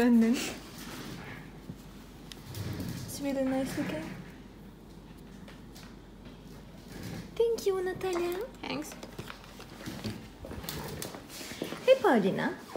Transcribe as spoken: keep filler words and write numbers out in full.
random. It's really nice looking. Thank you, Natalia. Thanks. Hey, Paulina.